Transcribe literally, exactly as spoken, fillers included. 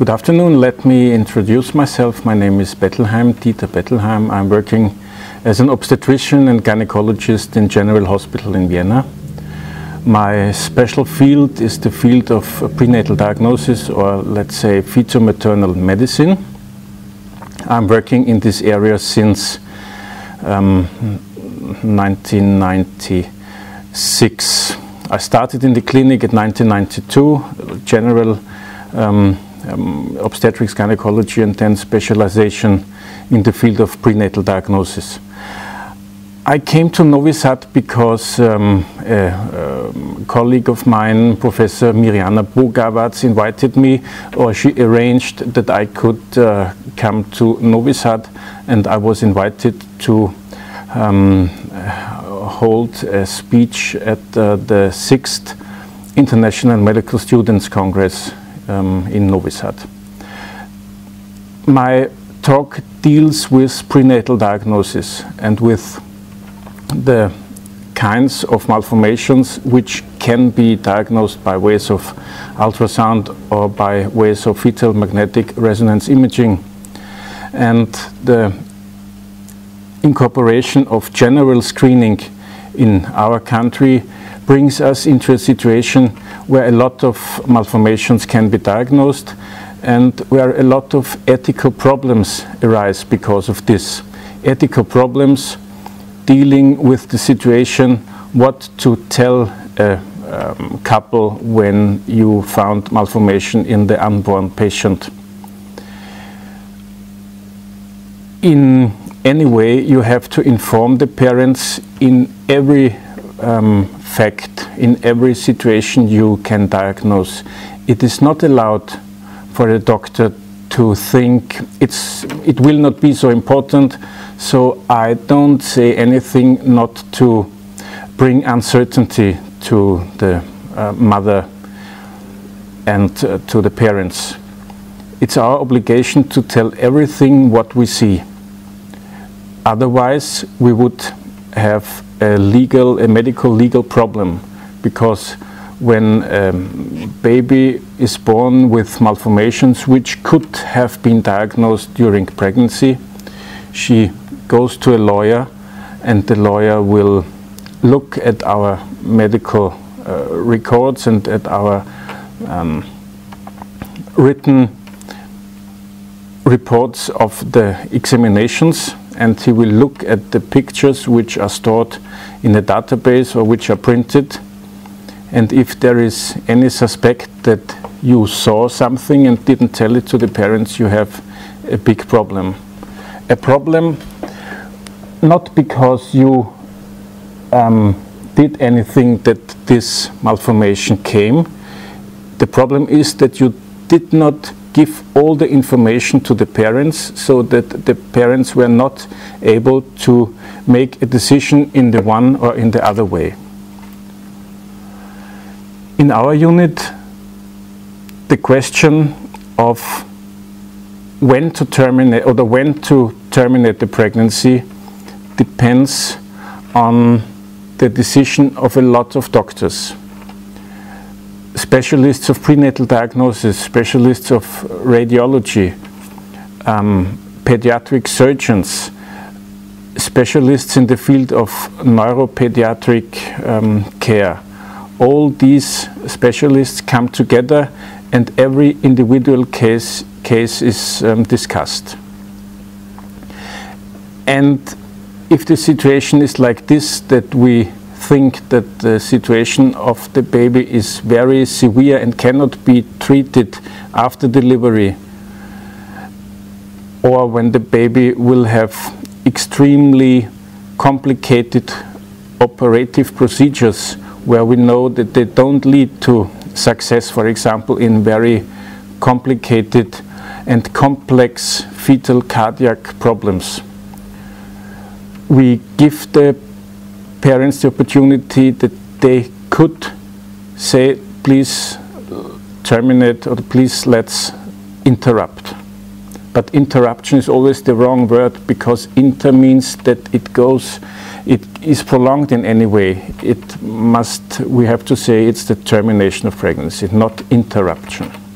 Good afternoon. Let me introduce myself. My name is Bettelheim, Dieter Bettelheim. I'm working as an obstetrician and gynecologist in General Hospital in Vienna. My special field is the field of prenatal diagnosis, or let's say feto-maternal medicine. I'm working in this area since um, nineteen ninety-six. I started in the clinic in nineteen ninety-two, general um, Um, obstetrics, gynecology, and then specialization in the field of prenatal diagnosis. I came to Novi Sad because um, a, a colleague of mine, Professor Mirjana Bogavac, invited me, or she arranged that I could uh, come to Novi Sad, and I was invited to um, hold a speech at uh, the sixth International Medical Students Congress Um, in Novi Sad. My talk deals with prenatal diagnosis and with the kinds of malformations which can be diagnosed by ways of ultrasound or by ways of fetal magnetic resonance imaging, and the incorporation of general screening in our country brings us into a situation where a lot of malformations can be diagnosed and where a lot of ethical problems arise because of this. Ethical problems dealing with the situation, what to tell a um, couple when you found malformation in the unborn patient. In any way, you have to inform the parents in every Um, fact, in every situation you can diagnose. It is not allowed for a doctor to think it's, it will not be so important, so I don't say anything not to bring uncertainty to the uh, mother and uh, to the parents. It's our obligation to tell everything what we see. Otherwise, we would have a legal, a medical legal problem, because when a baby is born with malformations which could have been diagnosed during pregnancy, she goes to a lawyer, and the lawyer will look at our medical uh, records and at our um, written reports of the examinations, and he will look at the pictures which are stored in a database or which are printed, and if there is any suspect that you saw something and didn't tell it to the parents, you have a big problem. A problem not because you um, did anything that this malformation came. The problem is that you did not give all the information to the parents, so that the parents were not able to make a decision in the one or in the other way. In our unit, the question of when to terminate or the when to terminate the pregnancy depends on the decision of a lot of doctors. Specialists of prenatal diagnosis, specialists of radiology, um, pediatric surgeons, specialists in the field of neuropediatric um, care. All these specialists come together, and every individual case, case is um, discussed. And if the situation is like this, that we think that the situation of the baby is very severe and cannot be treated after delivery, or when the baby will have extremely complicated operative procedures where we know that they don't lead to success, for example in very complicated and complex fetal cardiac problems, we give the parents the opportunity that they could say, please terminate, or please let's interrupt. But interruption is always the wrong word, because inter means that it goes, it is prolonged in any way. It must, we have to say, it's the termination of pregnancy, not interruption.